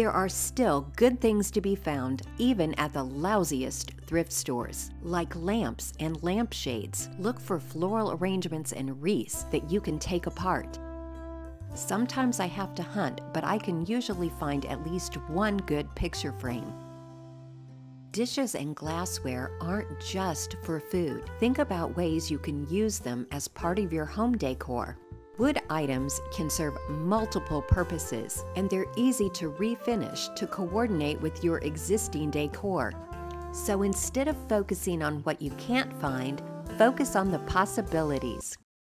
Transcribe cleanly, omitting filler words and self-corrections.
There are still good things to be found even at the lousiest thrift stores, like lamps and lampshades. Look for floral arrangements and wreaths that you can take apart. Sometimes I have to hunt, but I can usually find at least one good picture frame. Dishes and glassware aren't just for food. Think about ways you can use them as part of your home decor. Wood items can serve multiple purposes, and they're easy to refinish to coordinate with your existing decor. So instead of focusing on what you can't find, focus on the possibilities.